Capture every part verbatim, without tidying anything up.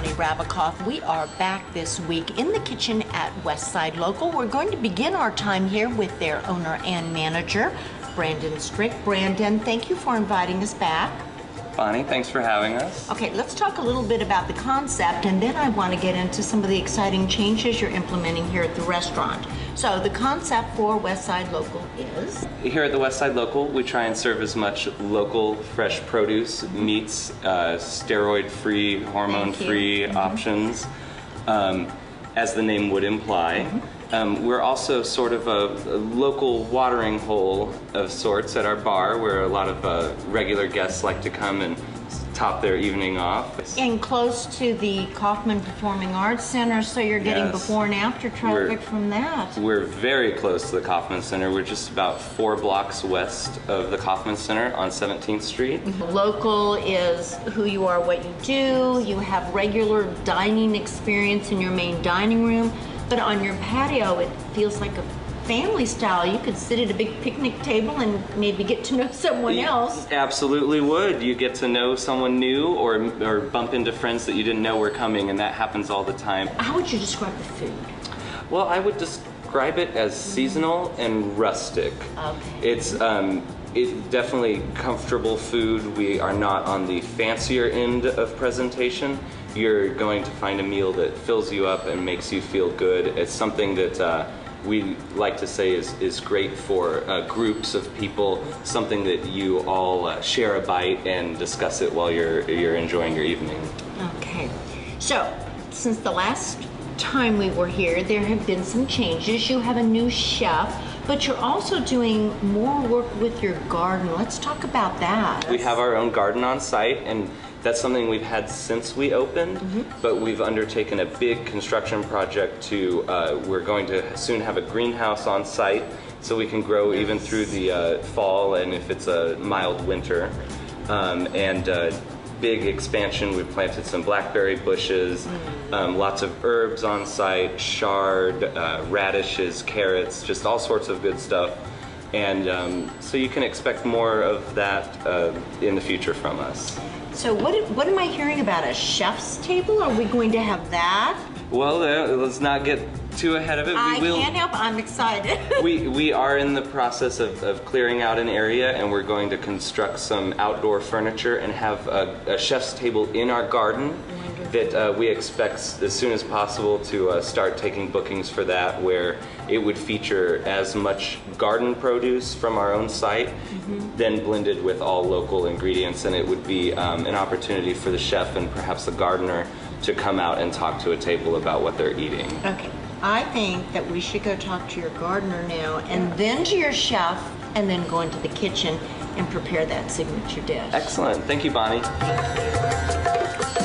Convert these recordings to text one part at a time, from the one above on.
Bonnie Rabicoff. We are back this week in the kitchen at Westside Local. We're going to begin our time here with their owner and manager, Brandon Strick. Brandon, thank you for inviting us back. Bonnie, thanks for having us. Okay, let's talk a little bit about the concept, and then I want to get into some of the exciting changes you're implementing here at the restaurant. So the concept for Westside Local is? Here at the Westside Local, we try and serve as much local fresh produce, meats, uh, steroid-free, hormone-free mm-hmm. options, um, as the name would imply. Mm-hmm. um, we're also sort of a, a local watering hole of sorts at our bar, where a lot of uh, regular guests like to come and top their evening off. And close to the Kauffman Performing Arts Center, so you're getting yes. before and after traffic we're, from that. We're very close to the Kauffman Center. We're just about four blocks west of the Kauffman Center on seventeenth street. Mm-hmm. Local is who you are, what you do. You have regular dining experience in your main dining room, but on your patio it feels like a family style. You could sit at a big picnic table and maybe get to know someone you else. Absolutely would. You get to know someone new or, or bump into friends that you didn't know were coming, and that happens all the time. How would you describe the food? Well, I would describe it as seasonal and rustic. Okay. It's um, it's definitely comfortable food. We are not on the fancier end of presentation. You're going to find a meal that fills you up and makes you feel good. It's something that uh, we like to say is, is great for uh, groups of people, something that you all uh, share a bite and discuss it while you're, you're enjoying your evening. Okay, so since the last time we were here, there have been some changes. You have a new chef, but you're also doing more work with your garden. Let's talk about that. We have our own garden on site, and that's something we've had since we opened, mm-hmm. but we've undertaken a big construction project to, uh, we're going to soon have a greenhouse on site so we can grow yes. even through the uh, fall and if it's a mild winter. Um, and uh, big expansion, we've planted some blackberry bushes, mm-hmm. um, lots of herbs on site, chard, uh, radishes, carrots, just all sorts of good stuff. And um, so you can expect more of that uh, in the future from us. So what, what am I hearing about a chef's table? Are we going to have that? Well, uh, let's not get too ahead of it. We I will, can't help, I'm excited. we, we are in the process of, of clearing out an area, and we're going to construct some outdoor furniture and have a, a chef's table in our garden Wonderful. that uh, we expect as soon as possible to uh, start taking bookings for that, where it would feature as much garden produce from our own site, mm-hmm. then blended with all local ingredients, and it would be um, an opportunity for the chef and perhaps the gardener to come out and talk to a table about what they're eating. Okay, I think that we should go talk to your gardener now, and then to your chef, and then go into the kitchen and prepare that signature dish. Excellent, thank you, Bonnie.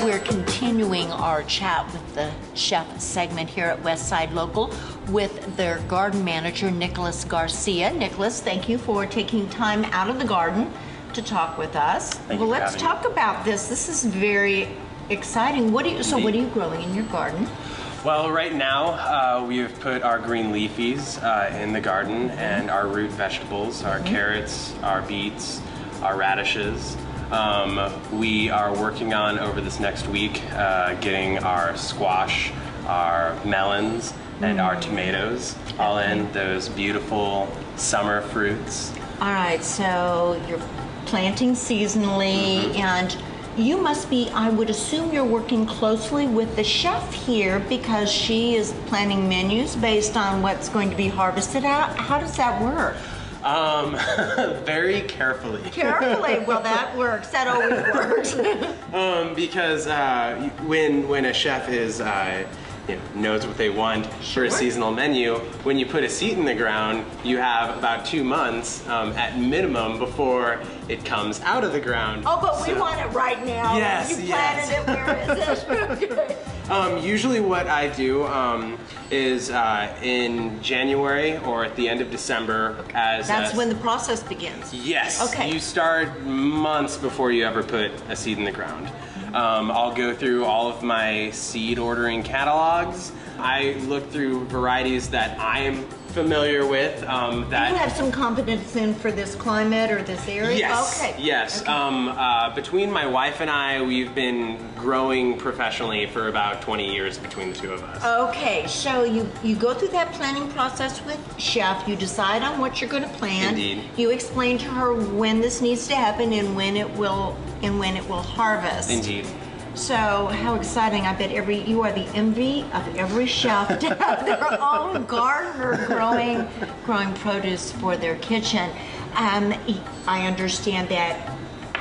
We're continuing our chat with the chef segment here at Westside Local with their garden manager, Nicholas Garcia. Nicholas, thank you for taking time out of the garden to talk with us. Thank well, you let's talk me. about this. This is very exciting. What do you, so what are you growing in your garden? Well, right now uh, we have put our green leafies uh, in the garden, mm-hmm. and our root vegetables, our mm-hmm. carrots, our beets, our radishes. Um, we are working on over this next week uh, getting our squash, our melons, mm-hmm. and our tomatoes all in, those beautiful summer fruits. All right, so you're planting seasonally, mm-hmm. and you must be, I would assume you're working closely with the chef here because she is planning menus based on what's going to be harvested out. How does that work? Um, very carefully. Carefully, well that works, that always works. um, because uh, when, when a chef is, uh, you know, knows what they want sure. for a seasonal menu, when you put a seed in the ground, you have about two months um, at minimum before it comes out of the ground. Oh, but so, we want it right now. Yes, you planted yes. it, where is it? Okay. Um, usually what I do um, is uh, in January or at the end of December. Okay. as That's a, when the process begins. Yes. Okay. You start months before you ever put a seed in the ground. Um, I'll go through all of my seed ordering catalogs. I look through varieties that I am familiar with. Um, that you have some confidence in for this climate or this area? Yes, okay. yes. Okay. Um, uh, between my wife and I, we've been growing professionally for about twenty years between the two of us. Okay, so you, you go through that planning process with Chef, you decide on what you're going to plan. Indeed. You explain to her when this needs to happen and when it will, and when it will harvest. Indeed. So how exciting. I bet every you are the envy of every chef to have their own gardener growing growing produce for their kitchen. Um, I understand that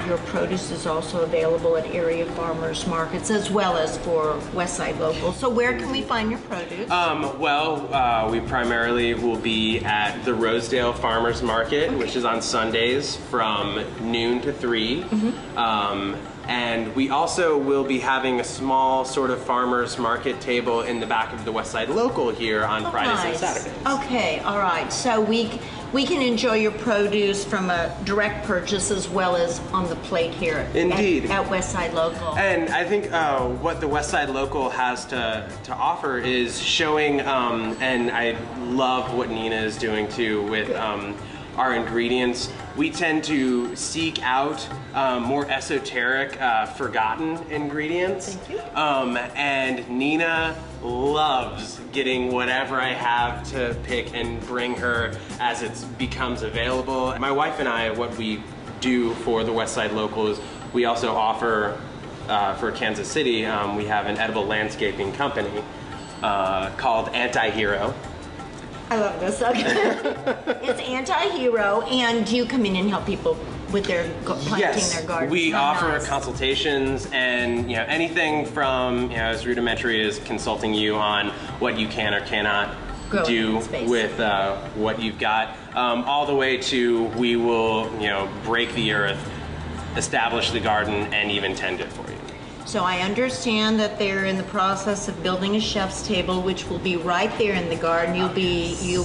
your produce is also available at area farmers markets as well as for Westside Local. So where can we find your produce? Um, well, uh, we primarily will be at the Rosedale Farmers Market, okay. which is on Sundays from noon to three. Mm-hmm. um, And we also will be having a small sort of farmers market table in the back of the Westside Local here on oh, Fridays nice. and Saturdays. Okay, all right. So we we can enjoy your produce from a direct purchase as well as on the plate here Indeed. At, at Westside Local. And I think uh, what the Westside Local has to, to offer is showing, um, and I love what Nina is doing too with um, our ingredients. We tend to seek out um, more esoteric, uh, forgotten ingredients. Thank you. Um, and Nina loves getting whatever I have to pick and bring her as it becomes available. My wife and I, what we do for the Westside Local is we also offer uh, for Kansas City, um, we have an edible landscaping company uh, called Antihero. I love this. Okay. It's Antihero, and do you come in and help people with their planting yes, their gardens? We How offer nice. consultations, and you know anything from you know as rudimentary as consulting you on what you can or cannot Growing do with uh, what you've got, um, all the way to we will you know break the earth, establish the garden, and even tend it for you. So I understand that they're in the process of building a chef's table, which will be right there in the garden. You'll be, you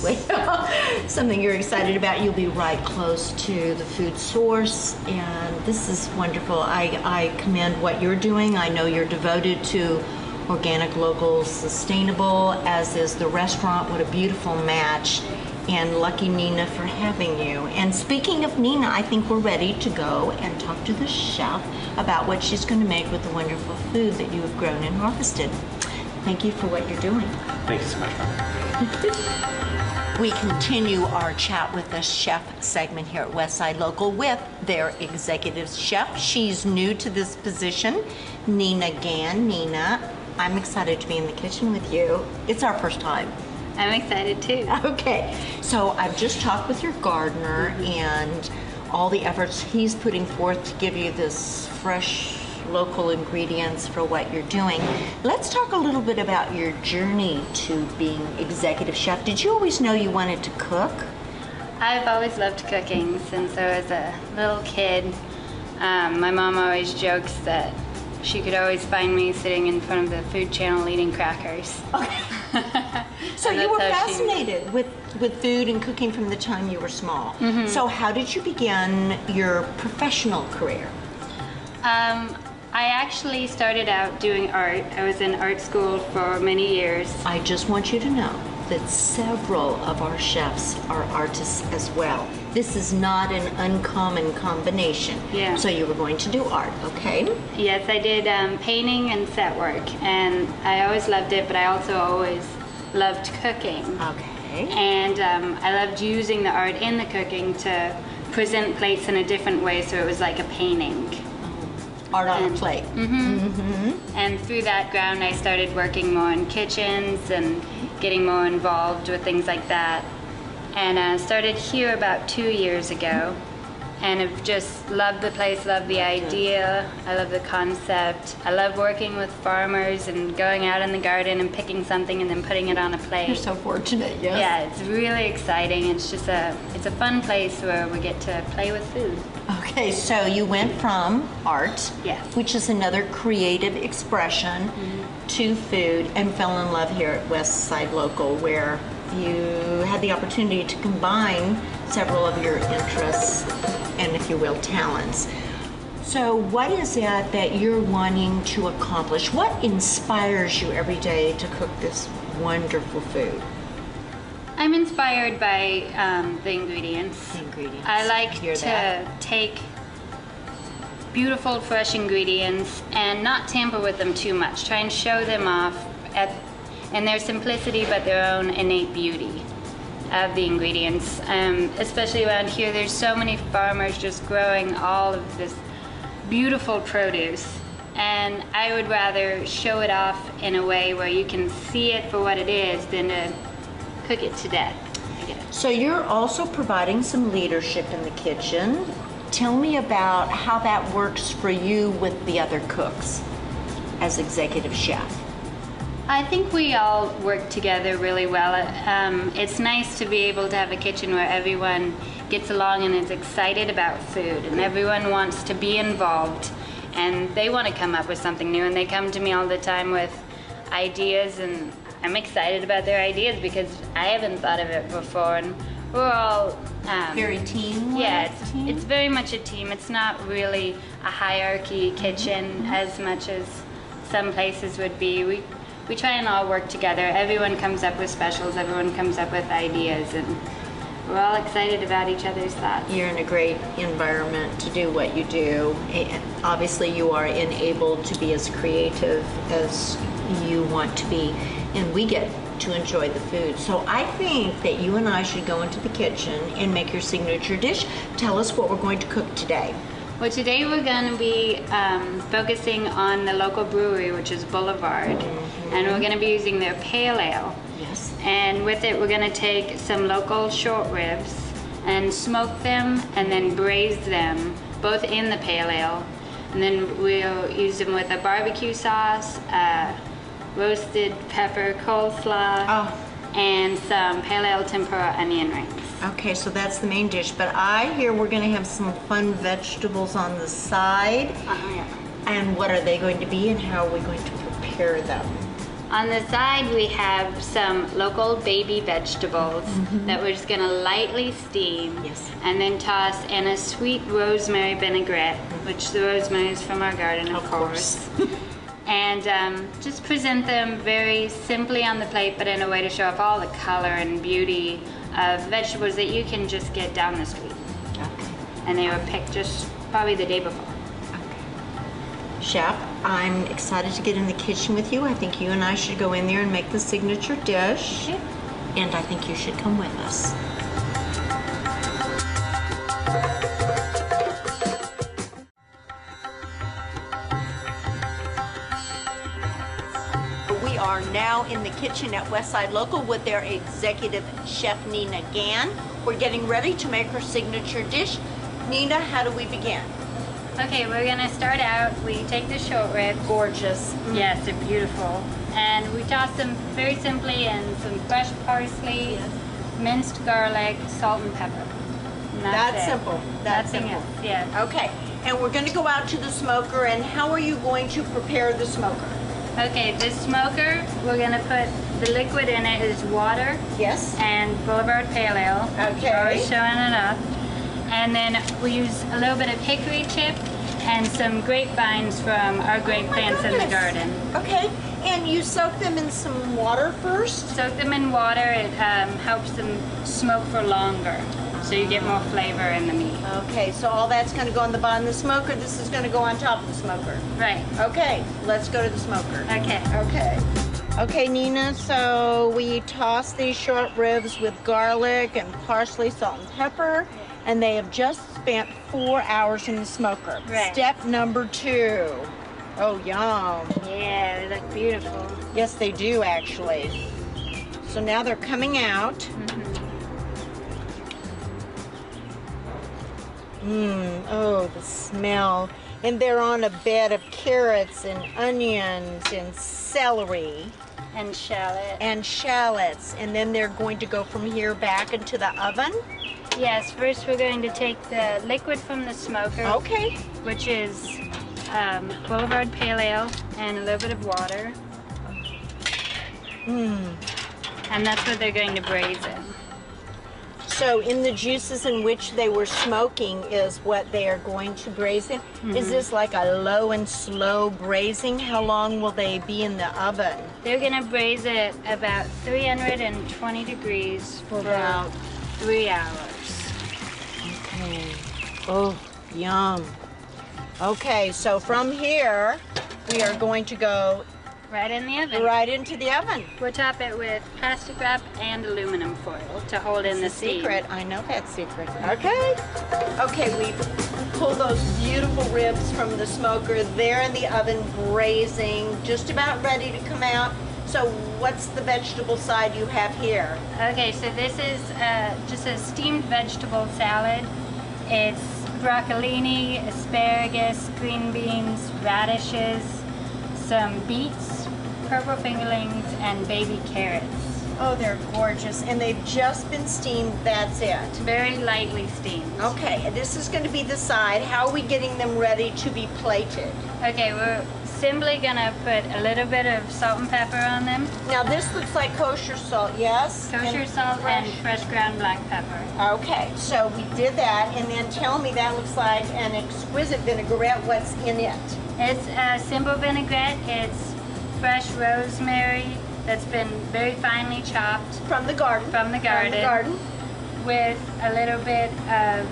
something you're excited about. You'll be right close to the food source, and this is wonderful. I, I commend what you're doing. I know you're devoted to organic, local, sustainable, as is the restaurant. What a beautiful match. And lucky Nina for having you. And speaking of Nina, I think we're ready to go and talk to the chef about what she's going to make with the wonderful food that you have grown and harvested. Thank you for what you're doing. Thank you so much, Mom. We continue our chat with the chef segment here at Westside Local with their executive chef. She's new to this position, Nina Gann. Nina, I'm excited to be in the kitchen with you. It's our first time. I'm excited too. Okay, so I've just talked with your gardener mm-hmm. and all the efforts he's putting forth to give you this fresh local ingredients for what you're doing. Let's talk a little bit about your journey to being executive chef. Did you always know you wanted to cook? I've always loved cooking since I was a little kid. Um, my mom always jokes that she could always find me sitting in front of the food channel eating crackers. Okay. So you were fascinated with, with food and cooking from the time you were small. Mm-hmm. So how did you begin your professional career? Um, I actually started out doing art. I was in art school for many years. I just want you to know that several of our chefs are artists as well. This is not an uncommon combination. Yeah. So you were going to do art, okay? Yes, I did um, painting and set work, and I always loved it, but I also always loved cooking. Okay. And um, I loved using the art in the cooking to present plates in a different way, so it was like a painting. Art on and, a plate. Mm-hmm. Mm-hmm. And through that ground, I started working more in kitchens and getting more involved with things like that. And I uh, started here about two years ago. And I've just loved the place, loved the idea, I love the concept. I love working with farmers and going out in the garden and picking something and then putting it on a plate. You're so fortunate, yes. Yeah, it's really exciting. It's just a, it's a fun place where we get to play with food. Okay, so you went from art, yes. which is another creative expression, mm-hmm. to food, and fell in love here at Westside Local, where you had the opportunity to combine several of your interests and, if you will, talents. So what is it that you're wanting to accomplish? What inspires you every day to cook this wonderful food? I'm inspired by um, the ingredients. The ingredients. I like Hear to that. take beautiful, fresh ingredients and not tamper with them too much. Try and show them off at, in their simplicity, but their own innate beauty of the ingredients. Um, especially around here, there's so many farmers just growing all of this beautiful produce. And I would rather show it off in a way where you can see it for what it is than to cook it to death. So you're also providing some leadership in the kitchen. Tell me about how that works for you with the other cooks as executive chef. I think we all work together really well. Um, it's nice to be able to have a kitchen where everyone gets along and is excited about food, and everyone wants to be involved, and they want to come up with something new, and they come to me all the time with ideas, and I'm excited about their ideas because I haven't thought of it before, and we're all... Um, very team? Yeah, it's, team? it's very much a team. It's not really a hierarchy kitchen mm-hmm. as much as some places would be. We, we try and all work together. Everyone comes up with specials, everyone comes up with ideas, and we're all excited about each other's thoughts. You're in a great environment to do what you do. And obviously you are enabled to be as creative as you want to be, and we get to enjoy the food. So I think that you and I should go into the kitchen and make your signature dish. Tell us what we're going to cook today. Well, today we're going to be um, focusing on the local brewery, which is Boulevard, mm-hmm. and we're going to be using their pale ale. Yes. And with it, we're going to take some local short ribs and smoke them and then braise them, both in the pale ale. And then we'll use them with a barbecue sauce, uh, roasted pepper coleslaw, oh. and some pale ale tempura onion rings. Okay, so that's the main dish. But I hear we're going to have some fun vegetables on the side. Uh-huh, yeah. And what are they going to be, and how are we going to prepare them? On the side, we have some local baby vegetables mm-hmm. that we're just going to lightly steam yes. and then toss in a sweet rosemary vinaigrette, mm-hmm. which the rosemary is from our garden, of, of course. course. And um, just present them very simply on the plate, but in a way to show off all the color and beauty of vegetables that you can just get down the street. Okay. And they were picked just probably the day before. Okay. Chef, I'm excited to get in the kitchen with you. I think you and I should go in there and make the signature dish. Okay. And I think you should come with us. Now in the kitchen at Westside Local with their executive chef, Nina Gann. We're getting ready to make her signature dish. Nina, how do we begin? Okay, we're gonna start out, we take the short ribs. Gorgeous. Mm-hmm. Yes, they're beautiful. And we toss them very simply in some fresh parsley, yes. minced garlic, salt and pepper. And that's that's simple. That's Nothing simple. Else. Yeah. Okay, and we're gonna go out to the smoker, and how are you going to prepare the smoker? Okay, this smoker, we're gonna put the liquid in it is water. Yes. And Boulevard Pale Ale. Okay. We're always showing it up. And then we use a little bit of hickory chip and some grapevines from our grape oh plants goodness. in the garden. Okay. And you soak them in some water first? Soak them in water. It um, helps them smoke for longer, so you get more flavor in the meat. Okay, so all that's gonna go on the bottom of the smoker. This is gonna go on top of the smoker. Right. Okay, let's go to the smoker. Okay. Okay. Okay, Nina, so we toss these short ribs with garlic and parsley, salt and pepper, and they have just spent four hours in the smoker. Right. Step number two. Oh, yum. Yeah, they look beautiful. Yes, they do, actually. So now they're coming out. Mm-hmm. Mmm, oh, the smell. And they're on a bed of carrots and onions and celery. And shallots. And shallots. And then they're going to go from here back into the oven? Yes, first we're going to take the liquid from the smoker. Okay. Which is um, Boulevard Pale Ale and a little bit of water. Mmm. And that's what they're going to braise in. So in the juices in which they were smoking is what they are going to braise in. Mm-hmm. Is this like a low and slow braising? How long will they be in the oven? They're going to braise it about three hundred twenty degrees for about three hours. Okay. Oh, yum. Okay, so from here, we are going to go right in the oven. Right into the oven. We'll top it with plastic wrap and aluminum foil to hold in the seed. Secret. I know that secret. Okay. Okay, we pulled those beautiful ribs from the smoker. They're in the oven braising, just about ready to come out. So what's the vegetable side you have here? Okay, so this is uh, just a steamed vegetable salad. It's broccolini, asparagus, green beans, radishes, some beets, purple fingerlings, and baby carrots. Oh, they're gorgeous. And they've just been steamed, that's it. Very lightly steamed. Okay, this is going to be the side. How are we getting them ready to be plated? Okay, we're simply going to put a little bit of salt and pepper on them. Now, this looks like kosher salt, yes? Kosher and salt fresh. and fresh ground black pepper. Okay, so we did that. And then tell me, that looks like an exquisite vinaigrette. What's in it? It's a simple vinaigrette. It's fresh rosemary that's been very finely chopped. From the garden. From the garden. From the garden. With a little bit of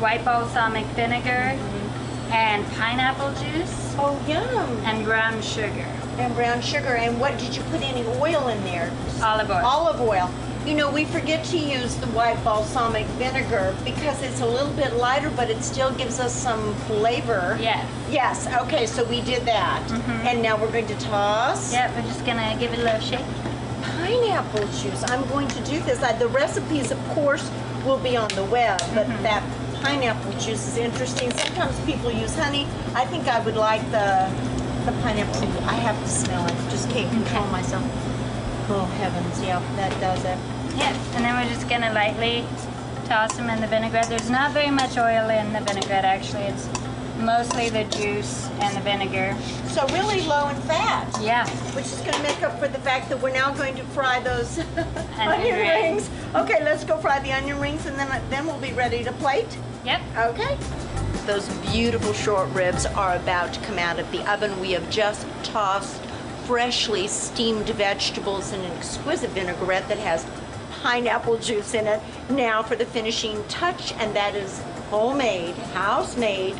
white balsamic vinegar mm-hmm. and pineapple juice. Oh, yum. And brown sugar. And brown sugar. And what, did you put any oil in there? Olive oil. Olive oil. You know, we forget to use the white balsamic vinegar because it's a little bit lighter, but it still gives us some flavor. Yes. Yes, okay, so we did that. Mm-hmm. And now we're going to toss. Yep, we're just gonna give it a little shake. Pineapple juice, I'm going to do this. I, the recipes, of course, will be on the web, but mm-hmm. that pineapple juice is interesting. Sometimes people use honey. I think I would like the, the pineapple juice. I have to smell it, just can't control okay. myself. Oh, heavens, yeah, that does it. Yes, and then we're just going to lightly toss them in the vinaigrette. There's not very much oil in the vinaigrette, actually. It's mostly the juice and the vinegar. So really low in fat. Yeah. Which is going to make up for the fact that we're now going to fry those onion rings. Okay, let's go fry the onion rings, and then, then we'll be ready to plate. Yep. Okay. Those beautiful short ribs are about to come out of the oven. We have just tossed freshly steamed vegetables in an exquisite vinaigrette that has pineapple juice in it. Now for the finishing touch, and that is homemade, house-made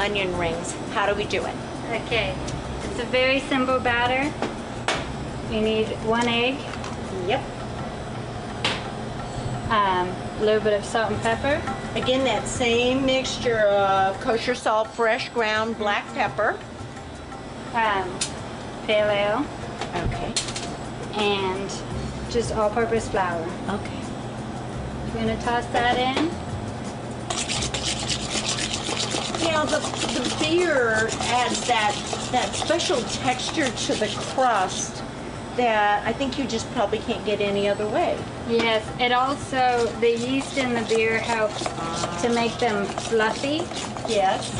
onion rings. How do we do it? Okay, it's a very simple batter. You need one egg. Yep. Um, a little bit of salt and pepper. Again, that same mixture of kosher salt, fresh ground black pepper. Um, Pale ale. Okay. And just all-purpose flour. Okay. We're gonna toss that in. Now the, the beer adds that that special texture to the crust that I think you just probably can't get any other way. Yes. It also, the yeast in the beer helps to make them fluffy. Yes.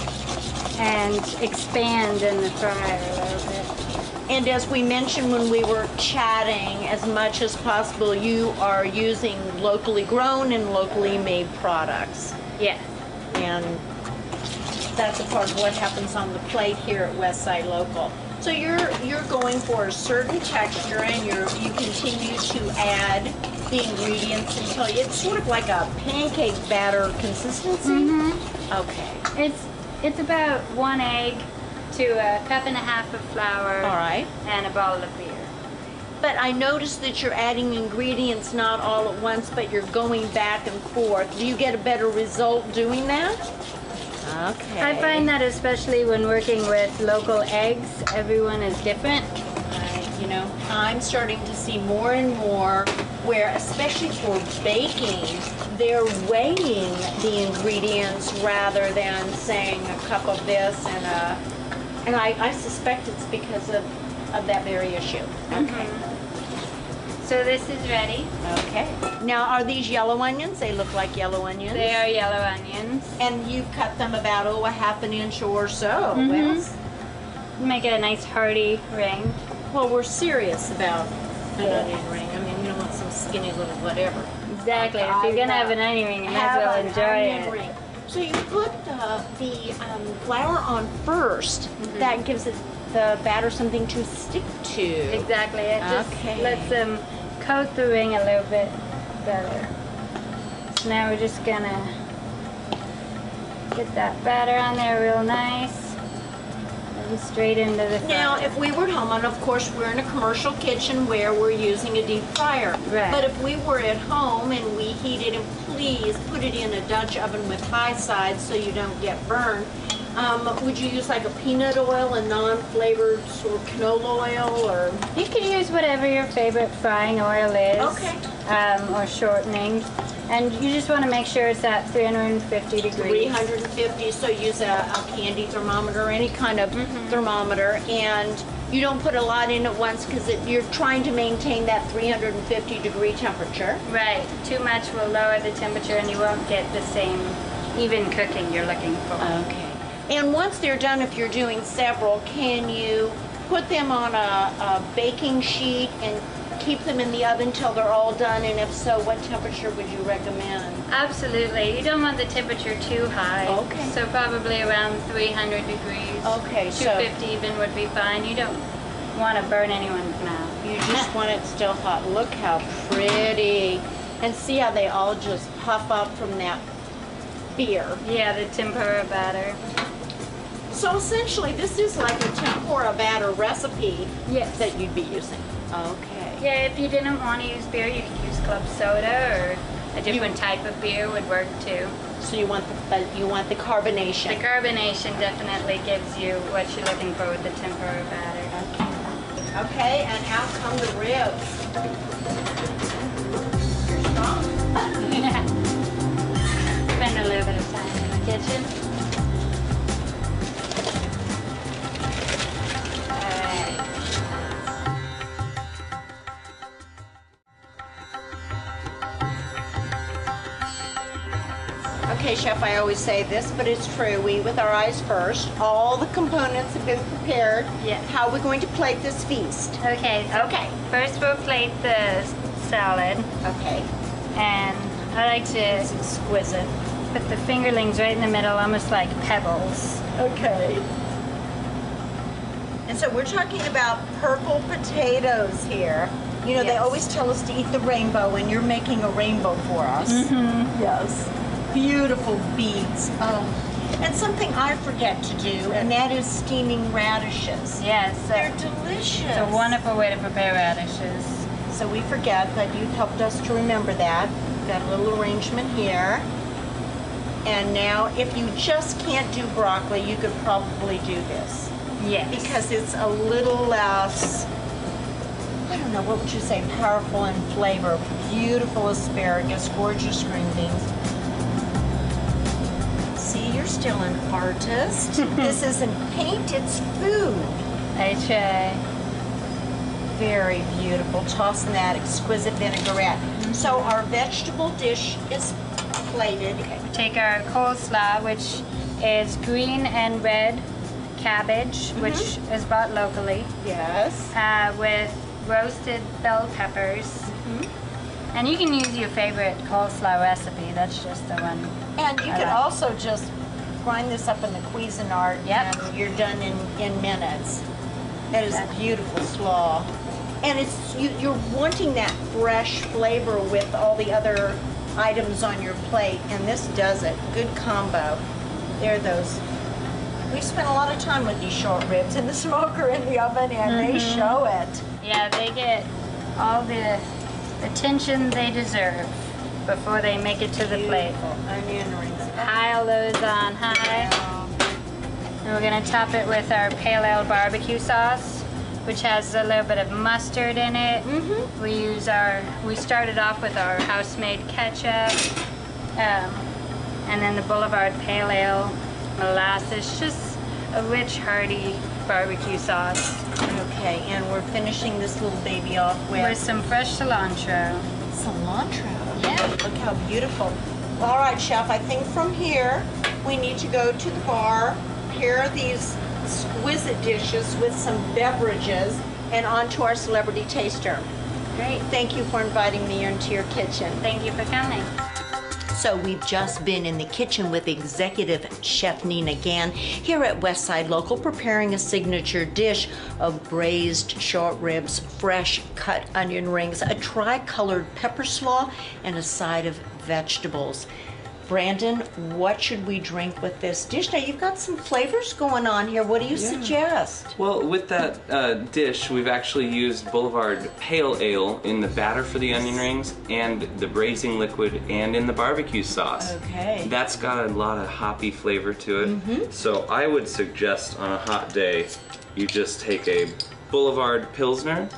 And expand in the fryer a little bit. And as we mentioned when we were chatting, as much as possible, you are using locally grown and locally made products. Yeah. And that's a part of what happens on the plate here at Westside Local. So you're you're going for a certain texture, and you're, you continue to add the ingredients until it's sort of like a pancake batter consistency. Mm-hmm. Okay. It's it's about one egg to a cup and a half of flour. All right. And a bottle of beer. But I noticed that you're adding ingredients not all at once, but you're going back and forth. Do you get a better result doing that? Okay. I find that especially when working with local eggs, everyone is different. Uh, you know, I'm starting to see more and more where, especially for baking, they're weighing the ingredients rather than saying a cup of this and a... And I, I suspect it's because of, of that very issue. Okay. Mm-hmm. So this is ready. Okay. Now, are these yellow onions? They look like yellow onions. They are yellow onions. And you cut them about, oh, a half an inch or so. Mm-hmm. Yes. Make it a nice hearty ring. Well, we're serious about an onion ring. I mean, you don't want some skinny little whatever. Exactly. If you're going to have an onion ring, you might as well enjoy it. Ring. So you put the, the um, flour on first. Mm-hmm. That gives it the batter something to stick to. Exactly. It just okay. lets them coat the ring a little bit better. So now we're just going to get that batter on there real nice and straight into the fryer. Now, if we were at home, and of course we're in a commercial kitchen where we're using a deep fryer, right. but if we were at home and we heated, and please put it in a Dutch oven with high side so you don't get burned, um, would you use like a peanut oil, a non-flavored sort of canola oil, or? You can use whatever your favorite frying oil is, okay. um, or shortening. And you just want to make sure it's at three hundred fifty degrees. three hundred fifty, so use a, a candy thermometer, any kind of mm-hmm. thermometer. And you don't put a lot in at once because you're trying to maintain that three hundred fifty degree temperature. Right. Too much will lower the temperature and you won't get the same even cooking you're looking for. Okay. And once they're done, if you're doing several, can you put them on a, a baking sheet and keep them in the oven till they're all done, and if so, what temperature would you recommend? Absolutely. You don't want the temperature too high. Okay. So probably around three hundred degrees. Okay. two fifty so even would be fine. You don't want to burn anyone's mouth. You just want it still hot. Look how pretty. And see how they all just puff up from that beer. Yeah, the tempura batter. So essentially, this is like a tempura batter recipe yes. that you'd be using. Okay. Yeah, if you didn't want to use beer, you could use club soda, or a different you, type of beer would work too. So you want the you want the carbonation. The carbonation definitely gives you what you're looking for with the tempura batter. Okay, okay, and out come the ribs. You're strong. Spend a little bit of time in the kitchen. All right. Okay, Chef, I always say this, but it's true. We eat with our eyes first. All the components have been prepared. Yeah. How are we going to plate this feast? Okay. Okay. First, we'll plate the salad. Okay. And I like to... It's exquisite. Put the fingerlings right in the middle, almost like pebbles. Okay. And so we're talking about purple potatoes here. You know, yes. they always tell us to eat the rainbow, and you're making a rainbow for us. Mm-hmm. Yes. Beautiful beads. Oh. And something I forget to do, and that is steaming radishes. Yes. They're delicious. It's a wonderful way to prepare radishes. So we forget that you've helped us to remember that. Got a little arrangement here. And now, if you just can't do broccoli, you could probably do this. Yes. Because it's a little less, I don't know, what would you say, powerful in flavor. Beautiful asparagus, gorgeous green beans. You're still an artist. This isn't paint, it's food. I try. Very beautiful. Tossing that exquisite vinaigrette. Mm-hmm. So our vegetable dish is plated. Okay. Take our coleslaw, which is green and red cabbage, mm-hmm. which is bought locally. Yes. Uh, with roasted bell peppers. Mm-hmm. And you can use your favorite coleslaw recipe. That's just the one. And you I could like. also just grind this up in the Cuisinart, yep. and you're done in, in minutes. That is a beautiful slaw. And it's you, you're wanting that fresh flavor with all the other items on your plate, and this does it. Good combo. There are those. We spent a lot of time with these short ribs in the smoker in the oven, and mm-hmm. they show it. Yeah, they get all the attention they deserve before they make it to the plate. Onion rings. Pile those on high. And we're going to top it with our pale ale barbecue sauce, which has a little bit of mustard in it. Mm-hmm. We use our. We started off with our house-made ketchup, um, and then the Boulevard pale ale, molasses, just a rich, hearty barbecue sauce. Okay, and we're finishing this little baby off with with some fresh cilantro. Cilantro. Yeah, look how beautiful. All right, Chef, I think from here we need to go to the bar, pair these exquisite dishes with some beverages, and on to our celebrity taster. Great. Thank you for inviting me into your kitchen. Thank you for coming. So we've just been in the kitchen with executive chef Nina Gann here at Westside Local preparing a signature dish of braised short ribs, fresh cut onion rings, a tri-colored pepper slaw, and a side of vegetables. Brandon, what should we drink with this dish? Now, you've got some flavors going on here. What do you yeah. suggest? Well, with that uh, dish, we've actually used Boulevard Pale Ale in the batter for the onion rings and the braising liquid and in the barbecue sauce. Okay. That's got a lot of hoppy flavor to it. Mm-hmm. So I would suggest on a hot day, you just take a Boulevard Pilsner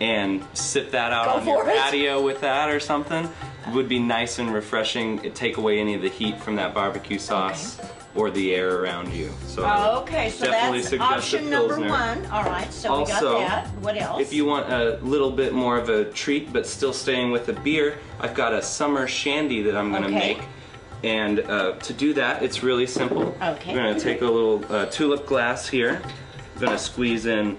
and sip that out Go on your it. patio with that or something. Would be nice and refreshing. It'd take away any of the heat from that barbecue sauce okay. or the air around you. So oh, okay, so that's option number one. All right, so also, we got that. What else? If you want a little bit more of a treat, but still staying with a beer, I've got a summer shandy that I'm going to okay. make. And uh, to do that, it's really simple. Okay. We're going to take a little uh, tulip glass here. I'm going to squeeze in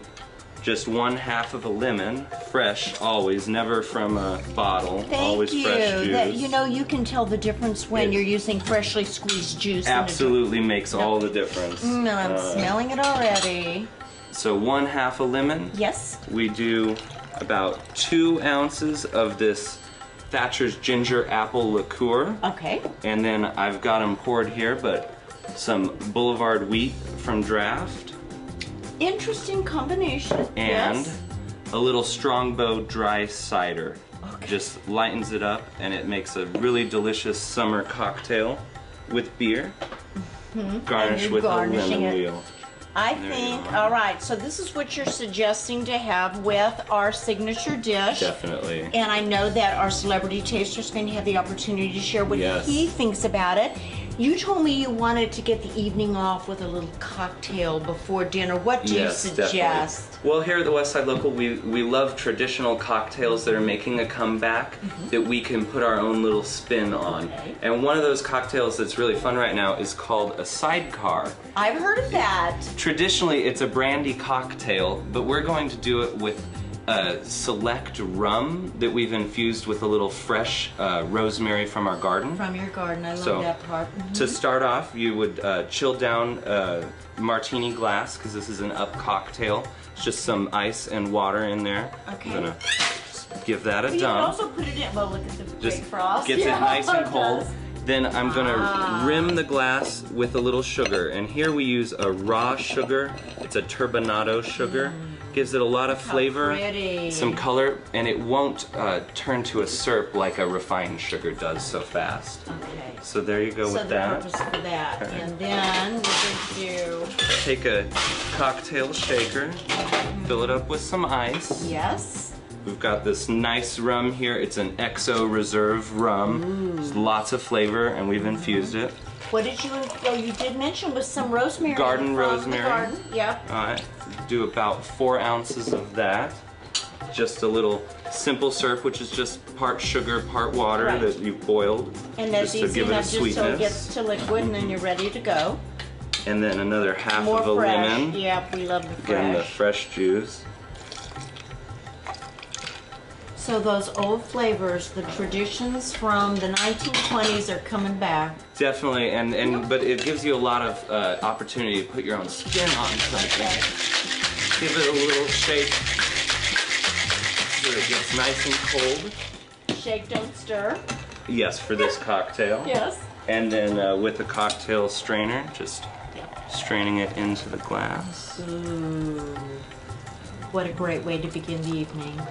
just one half of a lemon, fresh, always, never from a bottle, Thank always you. fresh juice. That, you know, you can tell the difference when it you're using freshly squeezed juice. Absolutely makes all the difference. No, I'm uh, smelling it already. So one half a lemon. Yes. We do about two ounces of this Thatcher's ginger apple liqueur. Okay. And then I've got them poured here, but some Boulevard wheat from draft. Interesting combination. And yes. a little Strongbow dry cider. Okay. Just lightens it up and it makes a really delicious summer cocktail with beer. Mm-hmm. Garnished with a lemon it. wheel. I there think, all right, so this is what you're suggesting to have with our signature dish. Definitely. And I know that our celebrity taster is going to have the opportunity to share what yes. he thinks about it. You told me you wanted to get the evening off with a little cocktail before dinner. What do yes, you suggest? Definitely. Well, here at the Westside Local, we, we love traditional cocktails that are making a comeback mm-hmm. that we can put our own little spin on. Okay. And one of those cocktails that's really fun right now is called a sidecar. I've heard of that. Traditionally, it's a brandy cocktail, but we're going to do it with Uh, select rum that we've infused with a little fresh uh, rosemary from our garden. From your garden, I love so, that part. Mm-hmm. To start off, you would uh, chill down a martini glass, because this is an up cocktail. It's just some ice and water in there. Okay. I'm gonna give that a dump. You can also put it in, well look at the just frost. Gets yeah, it nice and cold. Then I'm gonna ah. rim the glass with a little sugar. And here we use a raw sugar. It's a turbinado sugar. Mm. Gives it a lot of flavor, some color, and it won't uh, turn to a syrup like a refined sugar does so fast. Okay. So there you go so with that. So the purpose for that. Okay. And then we're going to do... Take a cocktail shaker, mm. fill it up with some ice. Yes. We've got this nice rum here. It's an X O Reserve rum. There's lots of flavor, and we've infused it. What did you, oh, you did mention was some rosemary. Garden rosemary. The garden. Yep. All right. Do about four ounces of that. Just a little simple syrup, which is just part sugar, part water right. that you've boiled. And that's just easy to give enough it a sweetness. Just so it gets to liquid, and then you're ready to go. And then another half More of a fresh. lemon. Yep, we love the fresh. Again, the fresh juice. So those old flavors, the traditions from the nineteen twenties are coming back. Definitely, and, and but it gives you a lot of uh, opportunity to put your own skin on something. Okay. Give it a little shake so it gets nice and cold. Shake, don't stir. Yes, for this cocktail. Yes. And then uh, with a cocktail strainer, just straining it into the glass. Ooh, what a great way to begin the evening.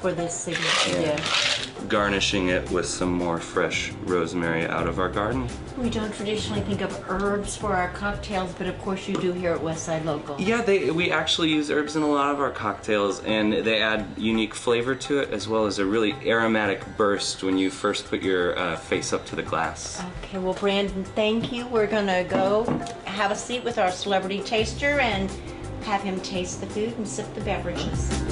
For this signature dish. Garnishing it with some more fresh rosemary out of our garden. We don't traditionally think of herbs for our cocktails, but of course you do here at Westside Local. Yeah, they, we actually use herbs in a lot of our cocktails, and they add unique flavor to it, as well as a really aromatic burst when you first put your uh, face up to the glass. Okay, well Brandon, thank you. We're gonna go have a seat with our celebrity taster and have him taste the food and sip the beverages.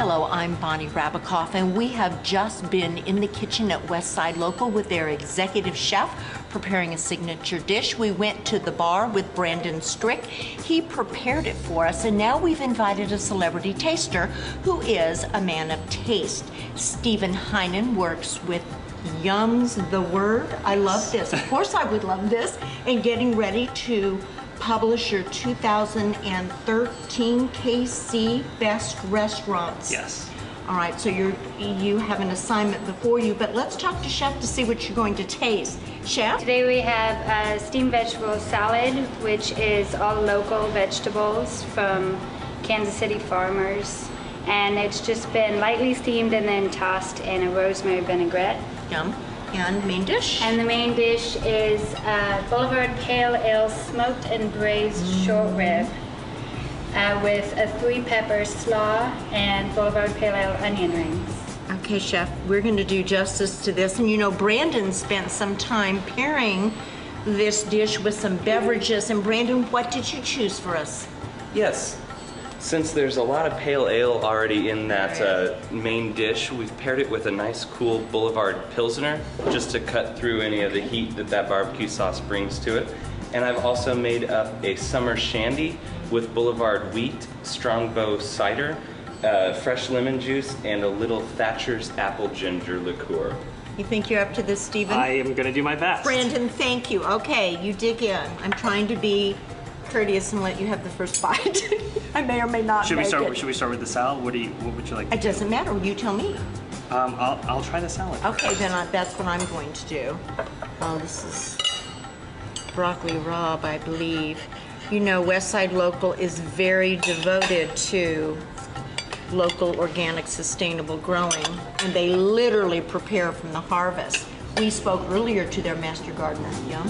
Hello, I'm Bonnie Rabicoff, and we have just been in the kitchen at Westside Local with their executive chef, preparing a signature dish. We went to the bar with Brandon Strick. He prepared it for us, and now we've invited a celebrity taster who is a man of taste. Steven Heinen works with Yum's the Word. I love this. Of course I would love this. And getting ready to publish your two thousand thirteen K C Best Restaurants. Yes. All right, so you're, you have an assignment before you, but let's talk to Chef to see what you're going to taste. Chef? Today we have a steamed vegetable salad, which is all local vegetables from Kansas City farmers. And it's just been lightly steamed and then tossed in a rosemary vinaigrette. Yum. And main dish? And the main dish is uh, Boulevard Pale Ale smoked and braised mm. short rib. Uh, with a three pepper slaw and Boulevard Pale Ale onion rings. Okay, Chef, we're going to do justice to this. And you know, Brandon spent some time pairing this dish with some beverages. And Brandon, what did you choose for us? Yes, since there's a lot of pale ale already in that uh, main dish, we've paired it with a nice cool Boulevard Pilsner, just to cut through any of the heat that that barbecue sauce brings to it. And I've also made up a summer shandy with Boulevard wheat, Strongbow cider, uh, fresh lemon juice, and a little Thatcher's apple ginger liqueur. You think you're up to this, Steven? I am gonna do my best. Brandon, thank you. Okay, you dig in. I'm trying to be courteous and let you have the first bite. I may or may not should make we start, it. Should we start with the salad? What do you, what would you like to It doesn't do? matter, you tell me. Um, I'll, I'll try the salad Okay, first. then I, that's what I'm going to do. Oh, this is broccoli rabe, I believe. You know, Westside Local is very devoted to local, organic, sustainable growing, and they literally prepare from the harvest. We spoke earlier to their master gardener, Yum.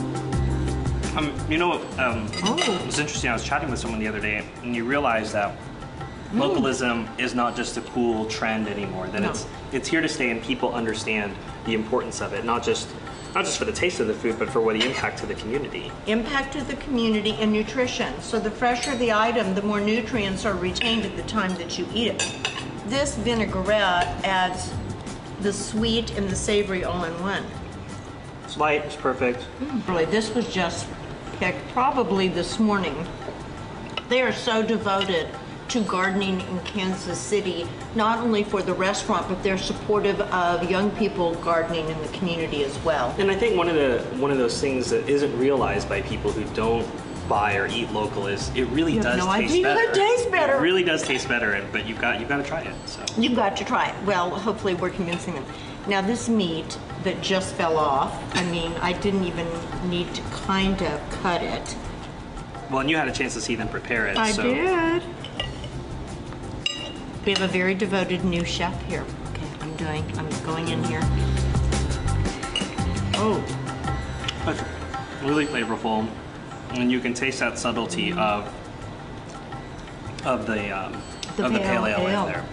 Um, you know what um, oh. was interesting? I was chatting with someone the other day, and you realize that mm. localism is not just a cool trend anymore. That no. it's it's here to stay, and people understand the importance of it, not just. Not just for the taste of the food, but for what the impact to the community. Impact to the community and nutrition. So the fresher the item, the more nutrients are retained at the time that you eat it. This vinaigrette adds the sweet and the savory all in one. It's light, it's perfect. Mm, really, this was just picked probably this morning. They are so devoted to gardening in Kansas City, not only for the restaurant, but they're supportive of young people gardening in the community as well. And I think one of the one of those things that isn't realized by people who don't buy or eat local is it really you does have no taste idea. better. It tastes better. It really does taste better, and, but you've got you've got to try it. So you've got to try it. Well, hopefully we're convincing them. Now this meat that just fell off. I mean, I didn't even need to kind of cut it. Well, and you had a chance to see them prepare it. I so. did. We have a very devoted new chef here. Okay, I'm doing, I'm going in here. Oh, that's really flavorful, and you can taste that subtlety of of the um, the, of pale, the pale ale, ale in there.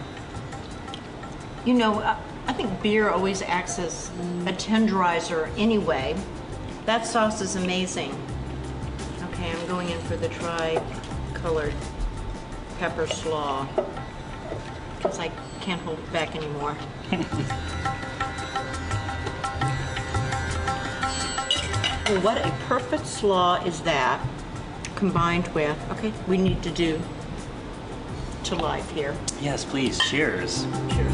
You know, I, I think beer always acts as a tenderizer anyway. That sauce is amazing. Okay, I'm going in for the tri-colored pepper slaw. Because I can't hold it back anymore. Well, what a perfect slaw is that, combined with, okay, we need to do to life here. Yes, please, cheers. Cheers.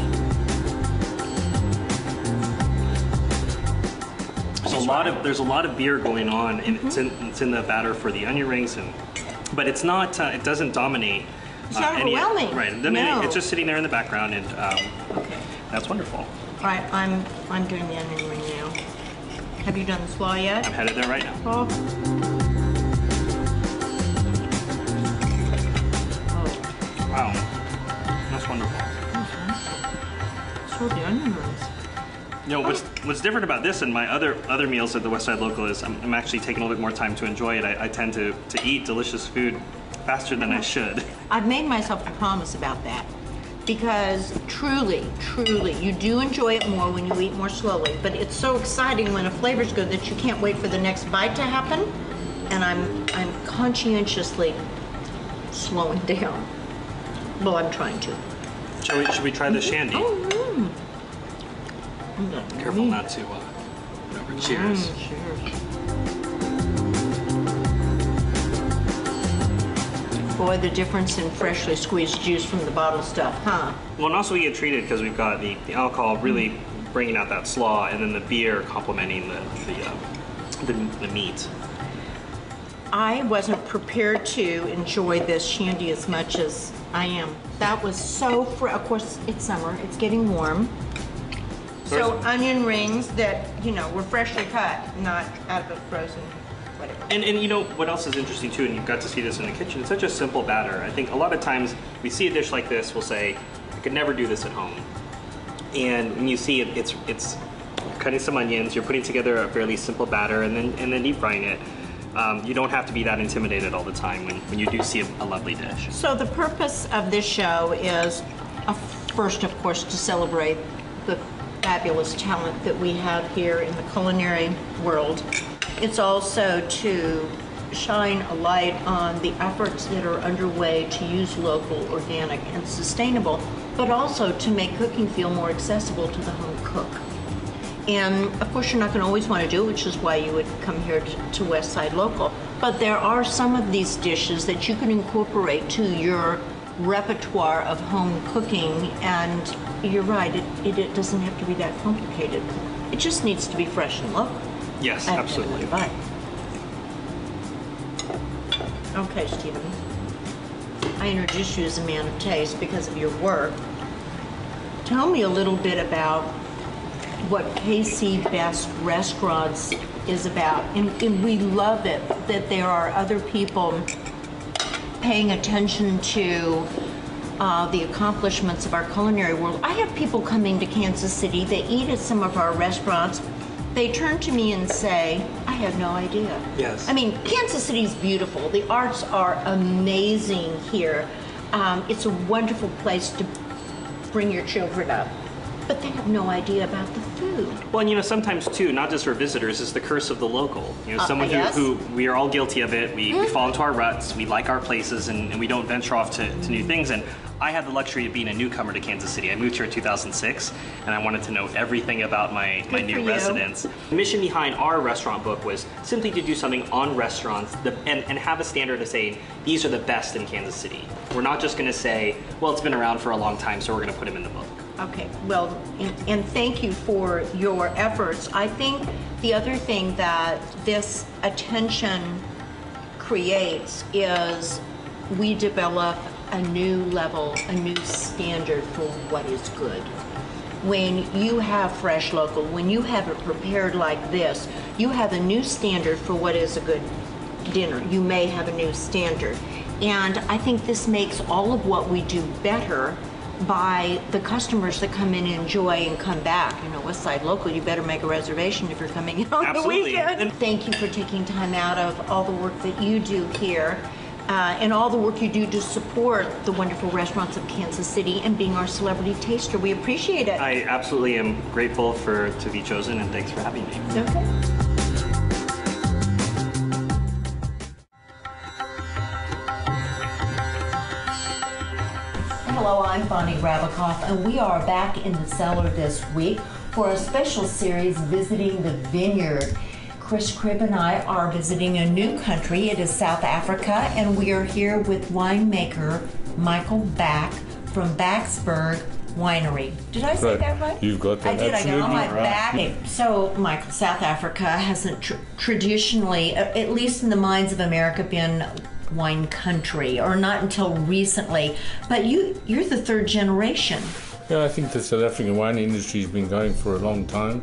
There's a lot of, there's a lot of beer going on, and mm-hmm. it's, in, it's in the batter for the onion rings, and, but it's not, uh, it doesn't dominate. It's not uh, overwhelming. It, right. I mean, no. it, it's just sitting there in the background, and um, okay. that's wonderful. All right, I'm I'm doing the onion ring now. Have you done the slaw yet? I'm headed there right now. Oh. oh. Wow, that's wonderful. Mm-hmm. So the onion rings. You know, what's, what's different about this and my other other meals at the Westside Local is I'm, I'm actually taking a little bit more time to enjoy it. I, I tend to, to eat delicious food faster than I should. I've made myself a promise about that because truly, truly, you do enjoy it more when you eat more slowly, but it's so exciting when a flavor's good that you can't wait for the next bite to happen, and I'm, I'm conscientiously slowing down. Well, I'm trying to. Shall we, should we try the shandy? Oh, mm. Careful not to uh, over cheers. Mm, cheers. boy, the difference in freshly squeezed juice from the bottle stuff, huh? Well, and also we get treated because we've got the, the alcohol really bringing out that slaw, and then the beer complementing the the, uh, the the meat. I wasn't prepared to enjoy this shandy as much as I am. That was so fr of course, it's summer, it's getting warm. So onion rings that, you know, were freshly cut, not out of a frozen whatever. And, and you know, what else is interesting too, and you've got to see this in the kitchen, it's such a simple batter. I think a lot of times we see a dish like this, we'll say, I could never do this at home. And when you see it, it's, it's cutting some onions, you're putting together a fairly simple batter and then, and then deep frying it. Um, you don't have to be that intimidated all the time when, when you do see a, a lovely dish. So the purpose of this show is, a first of course, to celebrate the fabulous talent that we have here in the culinary world. It's also to shine a light on the efforts that are underway to use local, organic, and sustainable, but also to make cooking feel more accessible to the home cook. And of course you're not going to always want to do it, which is why you would come here to, to Westside Local. But there are some of these dishes that you can incorporate to your repertoire of home cooking, and you're right, it, it, it doesn't have to be that complicated. It just needs to be fresh and local. Yes, I've absolutely. Okay, Stephen. I introduced you as a man of taste because of your work. Tell me a little bit about what K C Best Restaurants is about, and, and we love it that there are other people paying attention to uh, the accomplishments of our culinary world. I have people coming to Kansas City, they eat at some of our restaurants, they turn to me and say, I had no idea. Yes. I mean, Kansas City's beautiful, the arts are amazing here. Um, it's a wonderful place to bring your children up. But they have no idea about the food. Well, and you know, sometimes too, not just for visitors, it's the curse of the local. You know, uh, someone who, yes. who, we are all guilty of it, we, mm. we fall into our ruts, we like our places, and, and we don't venture off to, to new things. And I had the luxury of being a newcomer to Kansas City. I moved here in two thousand six, and I wanted to know everything about my, Good my new residents. The mission behind our restaurant book was simply to do something on restaurants the, and, and have a standard of saying, these are the best in Kansas City. We're not just gonna say, well, it's been around for a long time, so we're gonna put them in the book. Okay, well, and, and thank you for your efforts. I think the other thing that this attention creates is we develop a new level, a new standard for what is good. When you have fresh local, when you have it prepared like this, you have a new standard for what is a good dinner. You may have a new standard. And I think this makes all of what we do better by the customers that come in and enjoy and come back. You know, Westside Local, you better make a reservation if you're coming in on Absolutely. the weekend. And thank you for taking time out of all the work that you do here uh, and all the work you do to support the wonderful restaurants of Kansas City and being our celebrity taster. We appreciate it. I absolutely am grateful for to be chosen, and thanks for having me. Okay. Hello, I'm Bonnie Rabicoff, and we are back in the cellar this week for a special series visiting the vineyard. Chris Cribb and I are visiting a new country. It is South Africa, and we are here with winemaker Michael Back from Backsberg Winery. Did I say right. that right? You've got that. I did. Absolutely. I got on my right. back. Okay. So, Michael, South Africa hasn't tr traditionally, at least in the minds of America, been wine country, or not until recently, but you you're the third generation. Yeah, I think the South African wine industry has been going for a long time.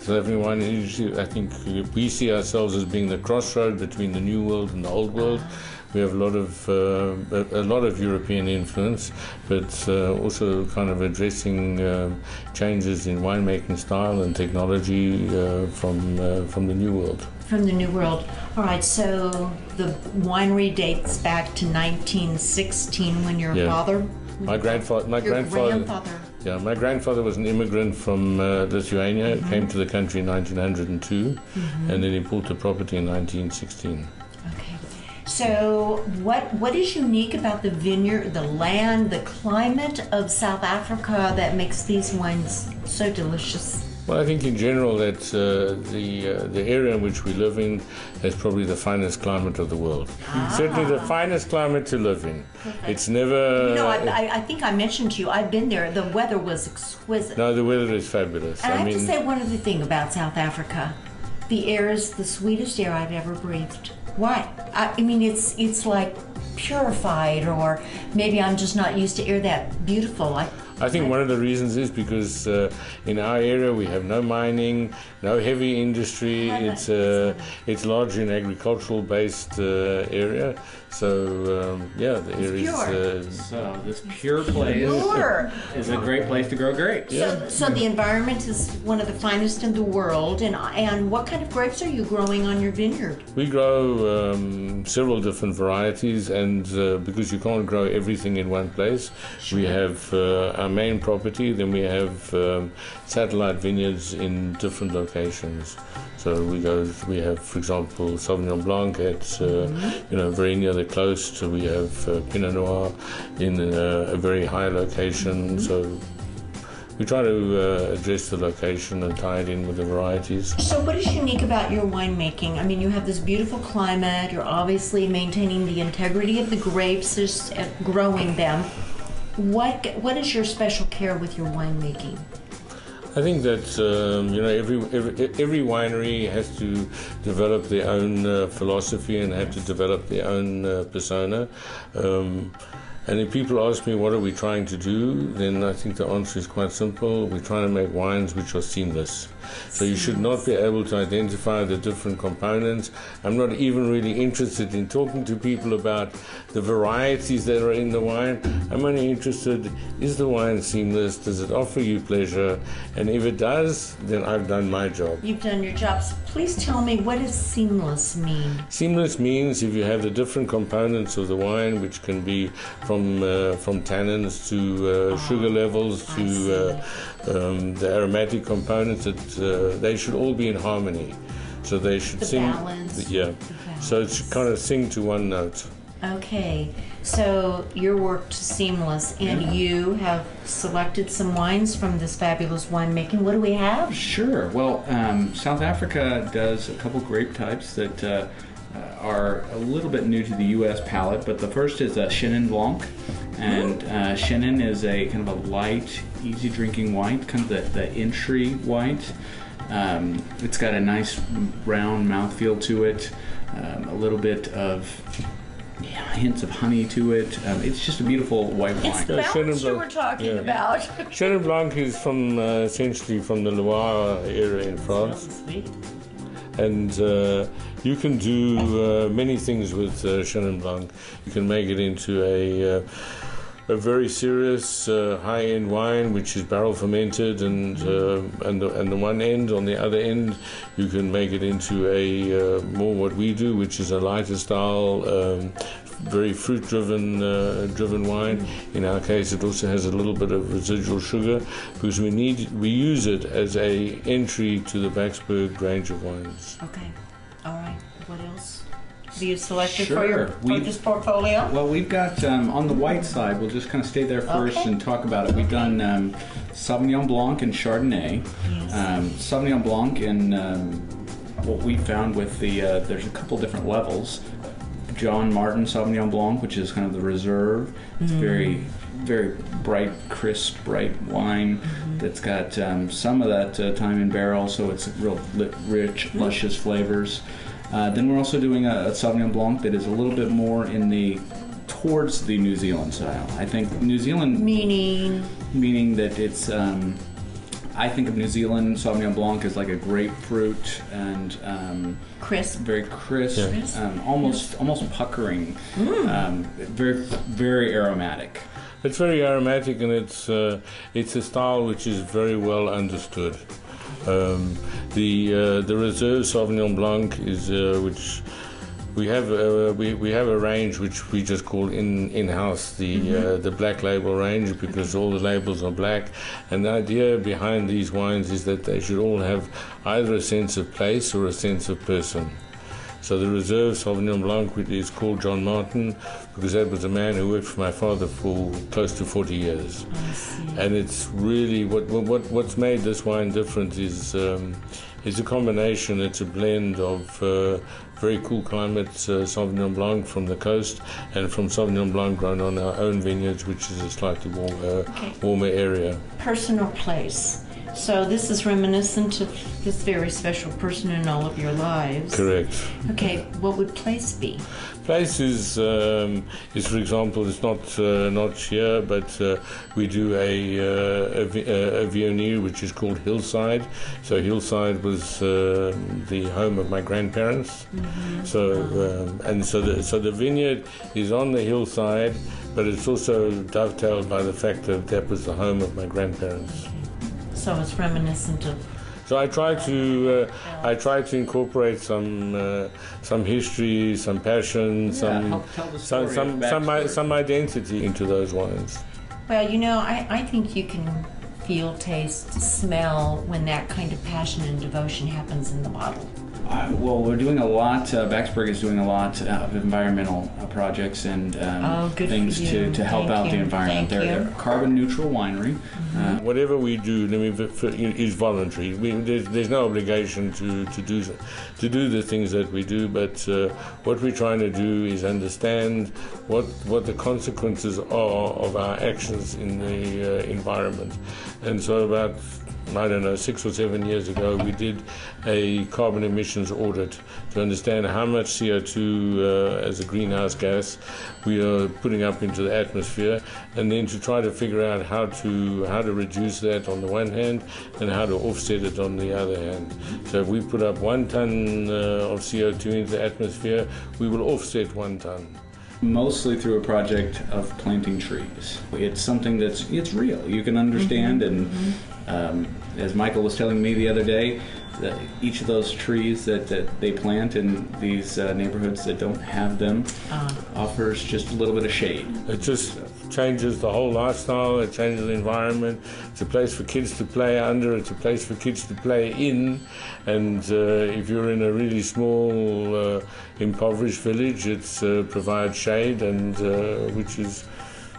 The South African wine industry, I think we see ourselves as being the crossroad between the new world and the old world. Uh-huh. We have a lot of uh, a lot of European influence, but uh, also kind of addressing uh, changes in winemaking style and technology uh, from uh, from the new world. From the new world. All right. So the winery dates back to nineteen sixteen when your yeah. father. My grandfather. My your grandfather. grandfather. Yeah, my grandfather was an immigrant from uh, Lithuania. Mm-hmm. Came to the country in nineteen oh two, mm-hmm. and then he bought the property in nineteen sixteen. Okay. So what what is unique about the vineyard, the land, the climate of South Africa that makes these wines so delicious? Well, I think in general that uh, the uh, the area in which we live in is probably the finest climate of the world. Ah. Certainly the finest climate to live in. Perfect. It's never... You know, I, I, I think I mentioned to you, I've been there. The weather was exquisite. No, the weather is fabulous. And I, I have mean, to say one other thing about South Africa. The air is the sweetest air I've ever breathed. Why? I, I mean, it's it's like purified, or maybe I'm just not used to air that beautiful. I, I think one of the reasons is because uh, in our area we have no mining, no heavy industry. It's uh, it's largely an agricultural-based uh, area, so um, yeah, the area is uh, so this pure place pure. is a great place to grow grapes. Yeah. So, so the environment is one of the finest in the world, and and what kind of grapes are you growing on your vineyard? We grow um, several different varieties, and uh, because you can't grow everything in one place, sure. we have. Uh, our main property, then we have um, satellite vineyards in different locations. So we go, we have, for example, Sauvignon Blanc at uh, mm-hmm. you know, very near the coast. We have uh, Pinot Noir in uh, a very high location. Mm-hmm. So we try to uh, address the location and tie it in with the varieties. So what is unique about your winemaking? I mean, you have this beautiful climate. You're obviously maintaining the integrity of the grapes, just growing them. What what is your special care with your winemaking? I think that um, you know every, every every winery has to develop their own uh, philosophy and have to develop their own uh, persona. Um, and if people ask me what are we trying to do, then I think the answer is quite simple. We're trying to make wines which are seamless. So you should not be able to identify the different components. I'm not even really interested in talking to people about the varieties that are in the wine. I'm only interested, is the wine seamless? Does it offer you pleasure? And if it does, then I've done my job. You've done your job. So please tell me, what does seamless mean? Seamless means if you have the different components of the wine, which can be from uh, from tannins to uh, oh, sugar levels to uh, um, the aromatic components that Uh, they should all be in harmony, so they should the sing. Balance. Yeah, the balance. So it should kind of sing to one note. Okay, so your work is seamless, and yeah. you have selected some wines from this fabulous winemaking. What do we have? Sure. Well, um, South Africa does a couple grape types that uh, are a little bit new to the U S palate, but the first is a Chénin Blanc. And uh, Chénin is a kind of a light, easy drinking white, kind of the, the entry white. Um, it's got a nice round mouthfeel to it, um, a little bit of yeah, hints of honey to it. Um, it's just a beautiful white wine. It's the yeah, balance you were talking yeah. about. Chénin Blanc is from uh, essentially from the Loire area in France. And uh, you can do uh, many things with uh, Chénin Blanc. You can make it into a, uh, a very serious uh, high-end wine, which is barrel fermented, and uh, and, the, and the one end, on the other end, you can make it into a uh, more what we do, which is a lighter style, um, very fruit-driven uh, driven wine. In our case, it also has a little bit of residual sugar because we need we use it as a entry to the Backsberg range of wines. Okay, all right. What else do you select sure. for your purchase portfolio? Well, we've got um, on the white side. We'll just kind of stay there first okay. and talk about it. We've done um, Sauvignon Blanc and Chardonnay. Yes. Um, Sauvignon Blanc and um, what we found with the uh, there's a couple different levels. John Martin Sauvignon Blanc, which is kind of the reserve. It's mm. very, very bright, crisp, bright wine mm-hmm. that's got um, some of that uh, time in barrel, so it's real lit, rich, luscious flavors. Uh, then we're also doing a, a Sauvignon Blanc that is a little bit more in the towards the New Zealand style. I think New Zealand meaning meaning that it's. Um, I think of New Zealand Sauvignon Blanc as like a grapefruit and um, crisp, very crisp, yeah. um, almost yeah. almost puckering, mm. um, very very aromatic. It's very aromatic, and it's uh, it's a style which is very well understood. Um, the uh, the Reserve Sauvignon Blanc is uh, which. We have uh, we we have a range which we just call in in house the mm-hmm. uh, the black label range because all the labels are black, and the idea behind these wines is that they should all have either a sense of place or a sense of person. So the reserve Sauvignon Blanc is called John Martin because that was a man who worked for my father for close to forty years. And it's really, what what what's made this wine different is um, it's a combination, it's a blend of uh, very cool climates, uh, Sauvignon Blanc from the coast, and from Sauvignon Blanc grown on our own vineyards, which is a slightly warm, uh, okay. warmer area. Personal place. So this is reminiscent of this very special person in all of your lives. Correct. Okay, what would place be? Place is, um, is for example, it's not uh, not here, but uh, we do a, uh, a, a Viognier which is called Hillside. So Hillside was uh, the home of my grandparents. Mm-hmm. So um, and so the, so the vineyard is on the hillside, but it's also dovetailed by the fact that that was the home of my grandparents. So it's reminiscent of. So I try to, uh, I try to incorporate some, uh, some history, some passion, yeah, some, some, some, some, some identity into those wines. Well, you know, I, I think you can feel, taste, smell when that kind of passion and devotion happens in the bottle. Uh, well, we're doing a lot. Uh, Backsberg is doing a lot uh, of environmental uh, projects and um, oh, things to, to help Thank out you. the environment. They're, they're a carbon-neutral winery. Mm-hmm. uh, Whatever we do, I mean, for, is voluntary. We, there's, there's no obligation to, to do to do the things that we do. But uh, what we're trying to do is understand what what the consequences are of our actions in the uh, environment. And so about. I don't know, six or seven years ago, we did a carbon emissions audit to understand how much C O two uh, as a greenhouse gas we are putting up into the atmosphere, and then to try to figure out how to how to reduce that on the one hand and how to offset it on the other hand. So if we put up one ton uh, of C O two into the atmosphere, we will offset one ton. Mostly through a project of planting trees. It's something that's it's real. You can understand, mm-hmm. and mm-hmm. um, as Michael was telling me the other day, that each of those trees that, that they plant in these uh, neighborhoods that don't have them uh. offers just a little bit of shade. It just changes the whole lifestyle. It changes the environment. It's a place for kids to play under. It's a place for kids to play in. And uh, if you're in a really small, uh, impoverished village, it uh, provides shade, and uh, which is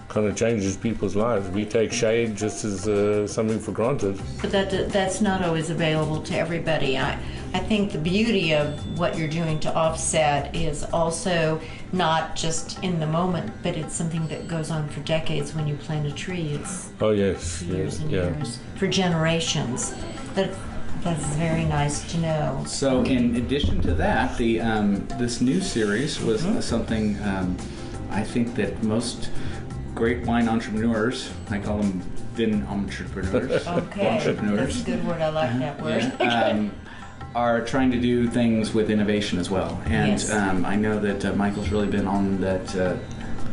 kind of changes people's lives. We take shade just as uh, something for granted. But that that's not always available to everybody. I I think the beauty of what you're doing to offset is also not just in the moment, but it's something that goes on for decades when you plant a tree. It's oh yes, years yeah, and yeah. years for generations. That that's very nice to know. So okay. in addition to that, the um, this new series was mm-hmm. something um, I think that most great wine entrepreneurs, I call them vin entrepreneurs. Okay, entrepreneurs. That's a good word. I like that word. Yeah. um, are trying to do things with innovation as well, and yes. um, I know that uh, Michael's really been on that uh,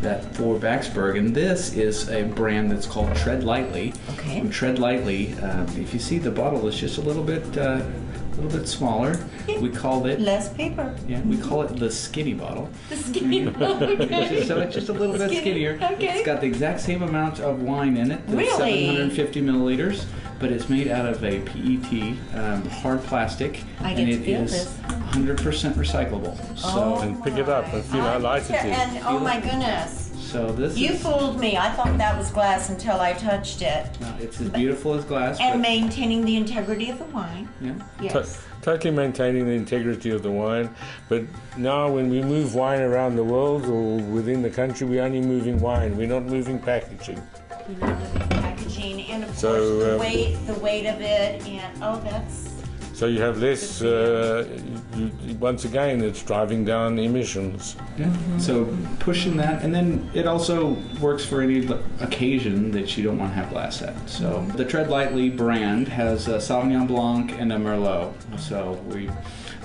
that for Backsberg, and this is a brand that's called Tread Lightly. Okay. And Tread Lightly. Um, if you see the bottle, it's just a little bit. Uh, A little bit smaller. We called it less paper. Yeah, we call it the skinny bottle. The skinny bottle. Okay. So it's just a little bit skinnier. Okay. It's got the exact same amount of wine in it. Really? seven hundred fifty milliliters, but it's made out of a P E T um, hard plastic, I get and it to feel is this. one hundred percent recyclable. So oh and pick it up and feel how light it is. And oh my goodness. So this you is, fooled me. I thought that was glass until I touched it. No, it's as beautiful as glass. And maintaining the integrity of the wine. Yeah. Yes. To totally maintaining the integrity of the wine. But now when we move wine around the world or within the country, we're only moving wine. We're not moving packaging. We're not moving packaging. And of so, course, the um, weight, the weight of it. And, oh, that's... So you have less, uh, you, once again, it's driving down emissions. Yeah. Mm-hmm. So pushing that, and then it also works for any occasion that you don't want to have glass at. So the Tread Lightly brand has a Sauvignon Blanc and a Merlot. So we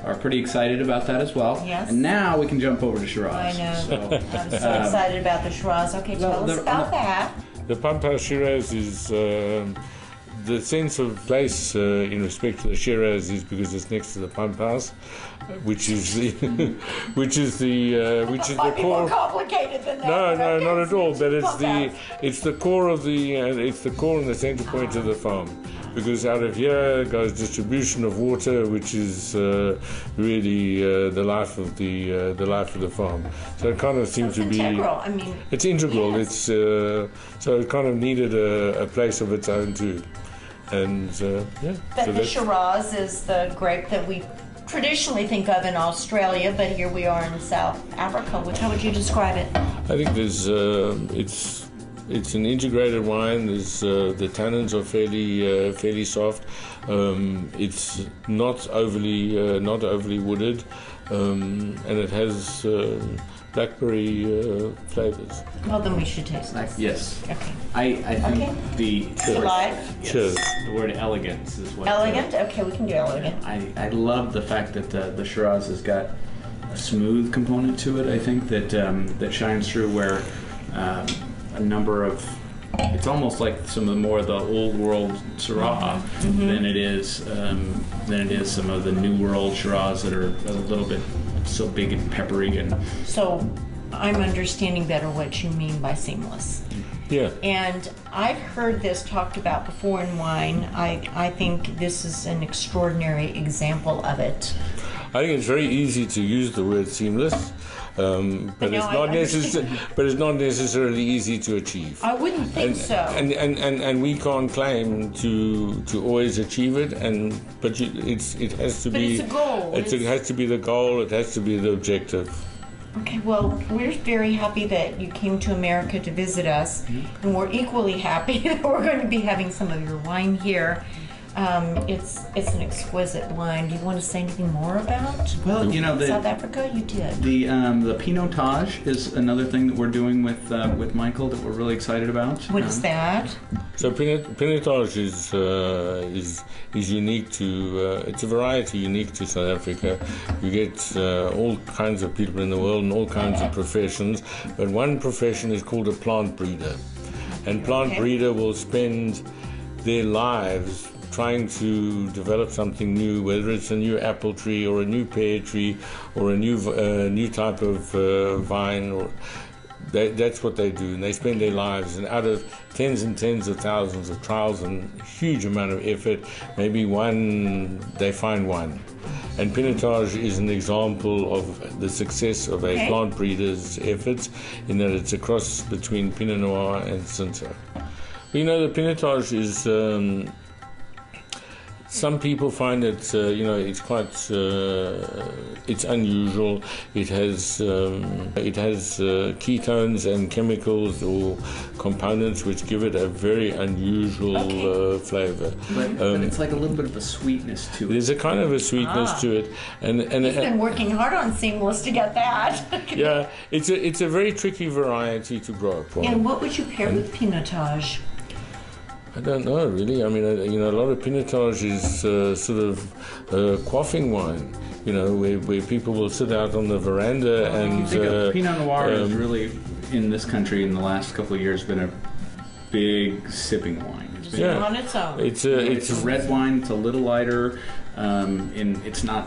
are pretty excited about that as well. Yes. And now we can jump over to Shiraz. I know. So, I'm so um, excited about the Shiraz. Okay, tell the, us about the, that. The Pump House Shiraz is... Uh, The sense of place uh, in respect to the Shiraz is because it's next to the Pump House, which is the, which is the, uh, which is the core. More complicated than that. No, no, not at all. But it's the, it's the core of the, uh, it's the core and the center point of the farm. because out of here goes distribution of water, which is uh, really uh, the life of the uh, the life of the farm. So it kind of seemed so to be integral. I mean, it's integral. Yes. It's uh, so it kind of needed a, a place of its own too. And uh, yeah. But so the Shiraz is the grape that we traditionally think of in Australia, but here we are in South Africa. Which, how would you describe it? I think there's uh, it's it's an integrated wine. There's uh, the tannins are fairly uh, fairly soft. Um, it's not overly uh, not overly wooded, um, and it has uh, blackberry uh, flavors. Well, then we should taste this. Yes. Okay. I, I think okay. the yes. Cheers. The word elegance is what. Elegant. The, okay, we can do elegant. I, I love the fact that the, the Shiraz has got a smooth component to it. I think that um, that shines through where um, a number of. It's almost like some of the more of the old world Syrah mm-hmm. than it is um, than it is some of the new world Shiraz that are a little bit so big and peppery and. So, I'm understanding better what you mean by seamless. Yeah. And I've heard this talked about before in wine. I I think this is an extraordinary example of it. I think it's very easy to use the word seamless. Um, but, no, it's not necessar- but it's not necessarily easy to achieve. I wouldn't think and, so. And, and, and, and we can't claim to to always achieve it. And but you, it's it has to but be. But it's a goal. It's, it's, it has to be the goal. It has to be the objective. Okay. Well, we're very happy that you came to America to visit us, mm-hmm. and we're equally happy that we're going to be having some of your wine here. Um, it's it's an exquisite wine. Do you want to say anything more about? Well, you know, the, South Africa, you did. The um, the Pinotage is another thing that we're doing with uh, with Michael that we're really excited about. What um, is that? So Pinotage is uh, is is unique to uh, it's a variety unique to South Africa. You get uh, all kinds of people in the world and all kinds of professions, but one profession is called a plant breeder, and plant okay. breeder will spend their lives trying to develop something new, whether it's a new apple tree or a new pear tree or a new uh, new type of uh, vine. Or they, that's what they do, and they spend their lives. And out of tens and tens of thousands of trials and a huge amount of effort, maybe one, they find one. And Pinotage is an example of the success of a okay. plant breeder's efforts, in that it's a cross between Pinot Noir and Cinsault. You know, the Pinotage is... Um, Some people find it, uh, you know, it's quite, uh, it's unusual. It has, um, it has uh, ketones and chemicals or components which give it a very unusual okay. uh, flavor. But, um, but it's like a little bit of a sweetness to it. There's a kind of a sweetness ah. to it, and and you've been working hard on seamless to get that. Yeah, it's a it's a very tricky variety to grow up on. And what would you pair and, with Pinotage? I don't know, really. I mean, you know, a lot of Pinotage is uh, sort of uh, quaffing wine, you know, where, where people will sit out on the veranda well, and... You think uh, of Pinot Noir um, is really, in this country, in the last couple of years, been a big sipping wine. It's been yeah. on its own. It's a, it's, it's a red wine. It's a little lighter. Um, and it's not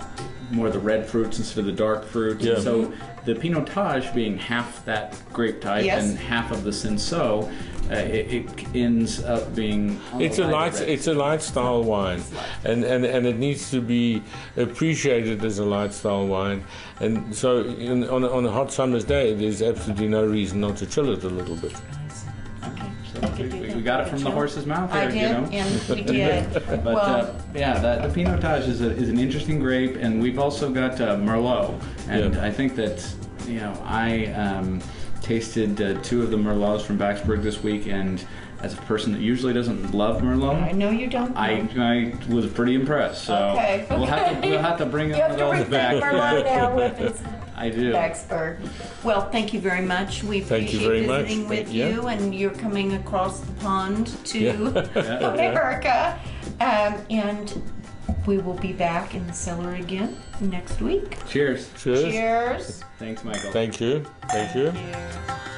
more the red fruits instead of the dark fruits. Yeah. And so the Pinotage being half that grape type yes. and half of the Cinsault... Uh, it, it ends up being. It's a light. It's a lifestyle wine, and, and and it needs to be appreciated as a lifestyle wine. And so, in, on on a hot summer's day, there's absolutely no reason not to chill it a little bit. Okay, so we, we, we got it from the horse's mouth here, I did, you know. And we did. But well, uh, yeah, the, the Pinotage is a, is an interesting grape, and we've also got uh, Merlot, and yeah. I think that you know I. Um, tasted uh, two of the Merlots from Backsberg this week, and as a person that usually doesn't love Merlot, I know you don't. I, I was pretty impressed. So okay. we'll have to we'll have to bring the Merlot back. Merlot now with I do. Backsberg. Well, thank you very much. We thank appreciate you visiting much. with yeah. you, and you're coming across the pond to yeah. America, um, and we will be back in the cellar again next week. Cheers. Cheers. Cheers. Thanks, Michael. Thank you. Thank you. Thank you.